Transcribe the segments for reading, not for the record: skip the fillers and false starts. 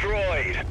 destroyed.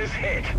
is hit.